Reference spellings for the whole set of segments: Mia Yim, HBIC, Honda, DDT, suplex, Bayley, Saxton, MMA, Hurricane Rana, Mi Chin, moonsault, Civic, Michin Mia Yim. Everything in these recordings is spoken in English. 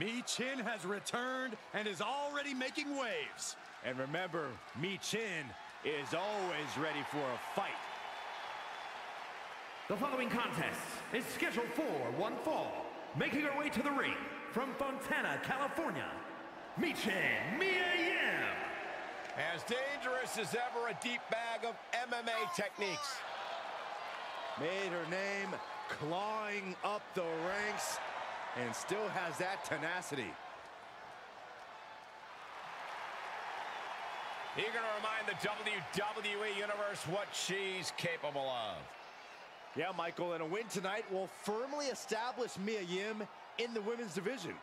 Mi Chin has returned and is already making waves. And remember, Mi Chin is always ready for a fight. The following contest is scheduled for one fall. Making her way to the ring from Fontana, California, Mi Chin, Mia Yim. As dangerous as ever, a deep bag of MMA techniques. Made her name clawing up the ranks and still has that tenacity. You're going to remind the WWE Universe what she's capable of. Yeah, Michael, and a win tonight will firmly establish Mia Yim in the women's division.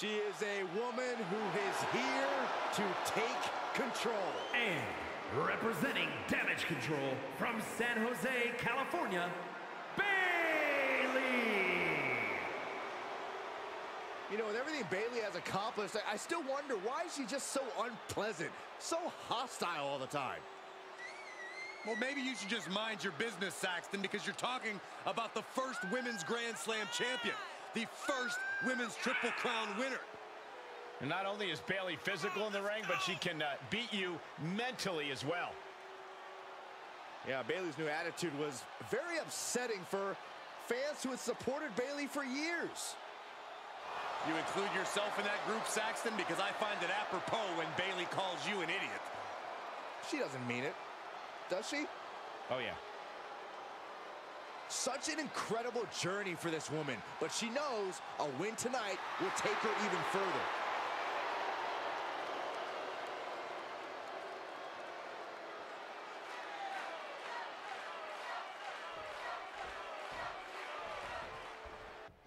She is a woman who is here to take control. And representing Damage Control from San Jose, California, Bayley. You know, with everything Bayley has accomplished, I still wonder why she's just so unpleasant, so hostile all the time. Well, maybe you should just mind your business, Saxton, because you're talking about the first women's Grand Slam champion. The first women's Triple Crown winner. And not only is Bayley physical in the ring, but she can beat you mentally as well. Yeah, Bayley's new attitude was very upsetting for fans who had supported Bayley for years. You include yourself in that group, Saxton, because I find it apropos when Bayley calls you an idiot. She doesn't mean it, does she? Oh, yeah. Such an incredible journey for this woman, but she knows a win tonight will take her even further.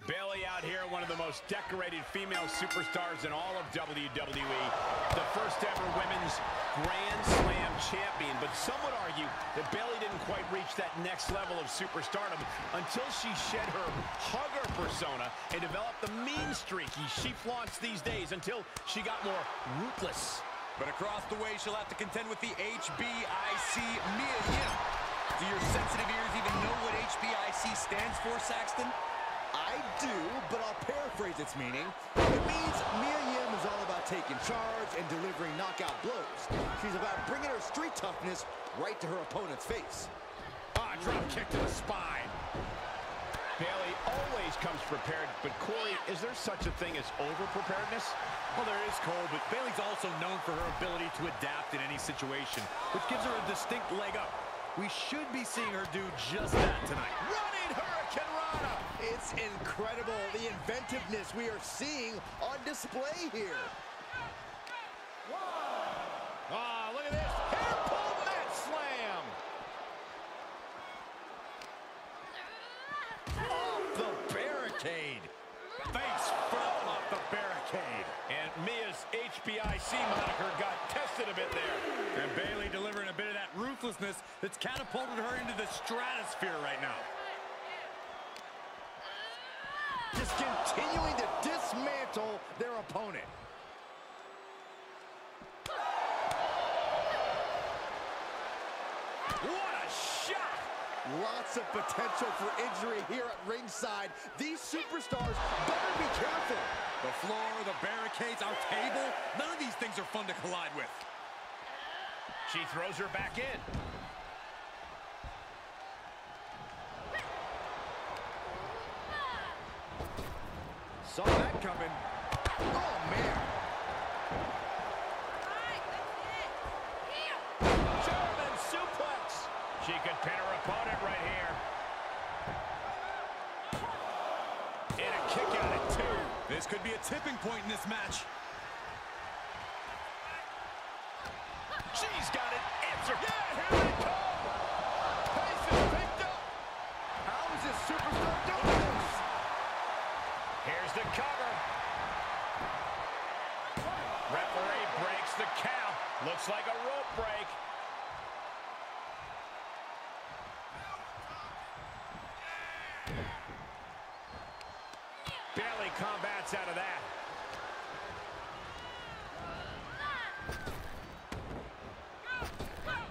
Bayley out here, one of the most decorated female superstars in all of WWE. The first ever women's Grand Slam champion. But some would argue that Bayley didn't quite reach that next level of superstardom until she shed her hugger persona and developed the mean streaky she flaunts these days until she got more ruthless. But across the way, she'll have to contend with the HBIC Mia Yim. Do your sensitive ears even know what HBIC stands for, Saxton? I do, but I'll paraphrase its meaning. It means Mia Yim is all about taking charge and delivering knockout blows. She's about bringing her street toughness right to her opponent's face. Ah, drop kick to the spine. Bayley always comes prepared, but Corey, is there such a thing as over-preparedness? Well, there is, Cole, but Bayley's also known for her ability to adapt in any situation, which gives her a distinct leg up. We should be seeing her do just that tonight. Running Hurricane Rana! It's incredible, the inventiveness we are seeing on display here. Whoa. Oh, look at this. Hair pull mat slam. Off the barricade. Face fell off the barricade. And Mia's HBIC moniker got tested a bit there. And Bayley delivering a bit of that ruthlessness that's catapulted her into the stratosphere right now. Just continuing to dismantle their opponent. What a shot! Lots of potential for injury here at ringside. These superstars better be careful. The floor, the barricades, our table, none of these things are fun to collide with. She throws her back in. Saw that coming. Oh, man. All right, that's it. Here. German suplex. She could pin her opponent right here. And a kick out at two. This could be a tipping point in this match. She's got it. Answer. Yeah, here they come. Pace is picked up. How is this superstar doing this? Here's the cover. Referee breaks the count. Looks like a rope break. out of that.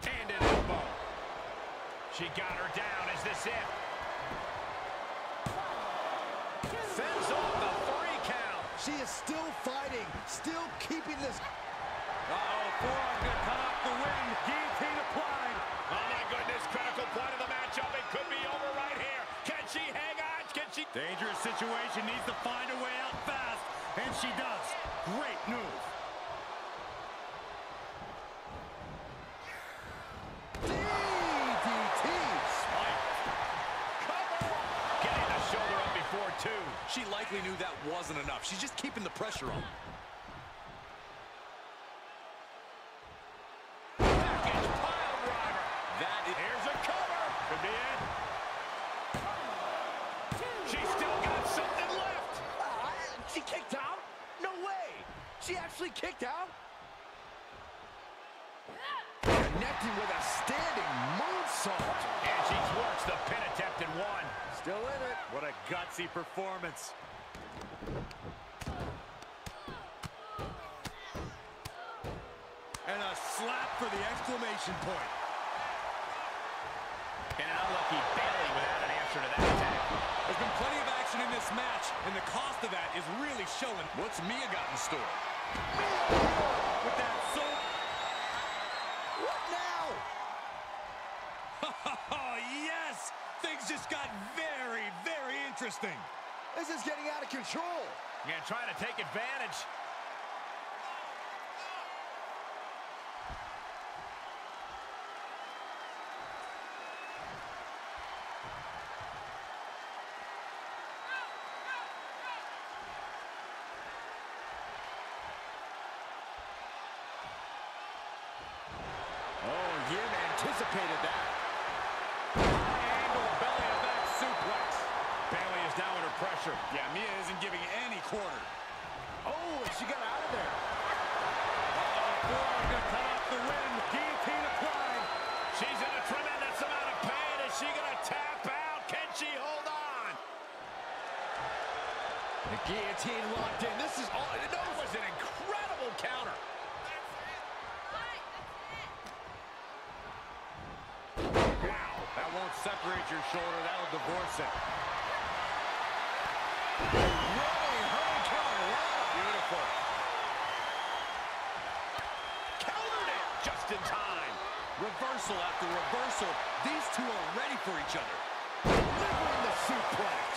And an elbow. She got her down. Is this it? Fends off the three count. She is still fighting, still keeping this. Uh-oh, forearm to cut off the win. Guillotine applied. Oh, my goodness, critical point of the matchup. It could be over right here. Can she hang on? Can she? Dangerous situation, needs to find a way out fast, and she does. Great move. DDT. Spike. Cover. Getting the shoulder up before two. She likely knew that wasn't enough. She's just keeping the pressure on. Here's a cover. Could be it. She's still got something left. She kicked out? No way. She actually kicked out? Connecting with a standing moonsault. And she thwarts the pin attempt in one. Still in it. What a gutsy performance. And a slap for the exclamation point. And an unlucky Bayley without an answer to that attack. There's been plenty of action in this match, and the cost of that is really showing. What's Mia got in store? With that soul. What now? Oh, yes! Things just got very, very interesting. This is getting out of control. Yeah, trying to take advantage. Anticipated that. High angle belly to back suplex. Bayley is now under pressure. Yeah, Mia isn't giving any quarter. Oh, and she got out of there. Forearm to cut off the win. Guillotine applied. She's in a tremendous amount of pain. Is she going to tap out? Can she hold on? The guillotine locked in. This is all. That was an incredible counter. That won't separate your shoulder. That'll divorce it. Running hurricane roll. Beautiful. Countered it just in time. Reversal after reversal. These two are ready for each other. Delivering the suplex.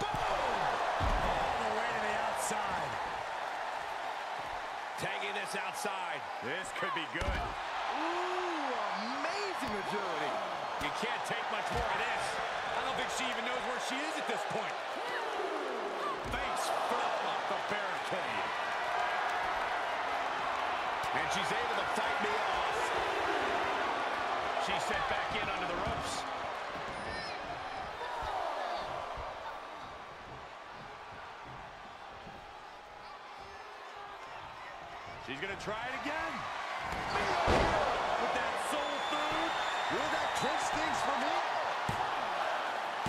Boom! All the way to the outside. Tagging this outside. This could be good. Ooh, amazing agility. You can't take much more of this. I don't think she even knows where she is at this point. Face flip off the barricade. And she's able to fight me off. She's sent back in under the ropes. She's going to try it again. With that soul food. Will that clinch things for me?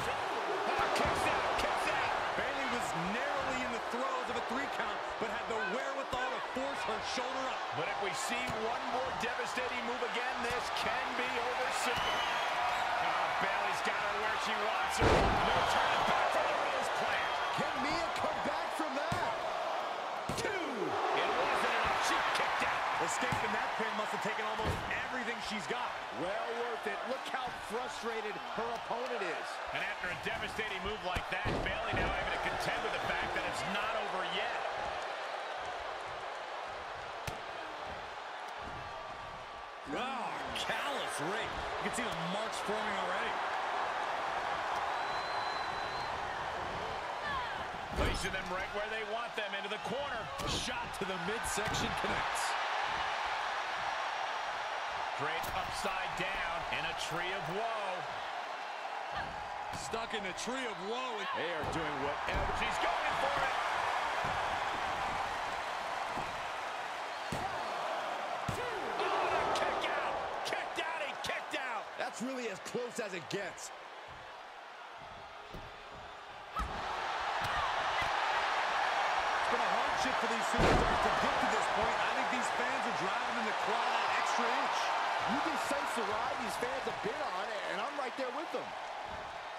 Oh, kicks out, kicks out. Bayley was narrowly in the throes of a three count, but had the wherewithal to force her shoulder up. But if we see one more devastating move again, this can be over soon. Oh, Bayley's got her where she wants her. No turning back for the Rose plan. Can Mia come back from that? She kicked out. Escaping that pin must have taken almost everything she's got. Well worth it. Look how frustrated her opponent is. And after a devastating move like that, Bayley now having to contend with the fact that it's not over yet. Oh, callous ring. You can see the marks forming already. Placing them right where they want them, into the corner. Shot to the midsection connects. Great upside down in a tree of woe. Stuck in the tree of woe. They are doing whatever. She's going for it. Oh, and a kick out. Kicked out, he kicked out. That's really as close as it gets. hardship for these superstars to get to this point. I think these fans are driving them to claw that extra inch. You can sense the ride these fans have been on, and I'm right there with them.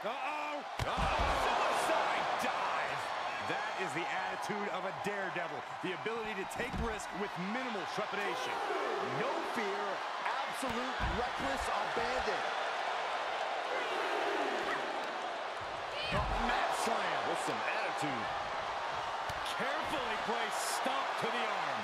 Suicide dive. That is the attitude of a daredevil. The ability to take risk with minimal trepidation. No fear, absolute reckless abandon. Mat slam with some attitude. Carefully placed stomp to the arm.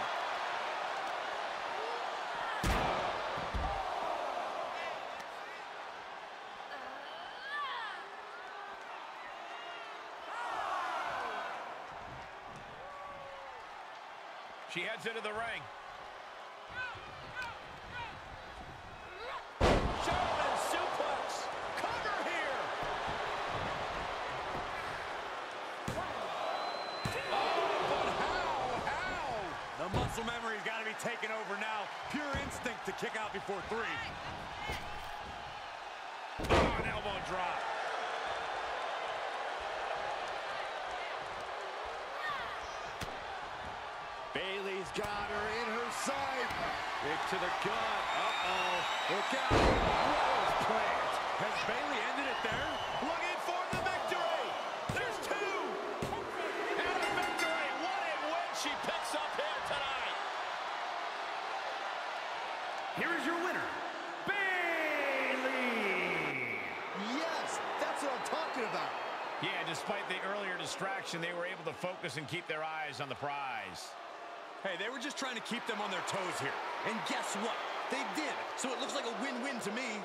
She heads into the ring. German suplex. Cover here. Oh, but how? The muscle memory's got to be taken over now. Pure instinct to kick out before three. Oh, an elbow drop. Bayley's got her in her sight. Kick to the gut. Uh-oh. Look out. Rose plant. Has Bayley ended it there? Looking for the victory. There's two. And a victory. What a win she picks up here tonight. Here is your winner, Bayley. Yes, that's what I'm talking about. Yeah, despite the earlier distraction, they were able to focus and keep their eyes on the prize. Hey, they were just trying to keep them on their toes here. And guess what? They did. So it looks like a win-win to me.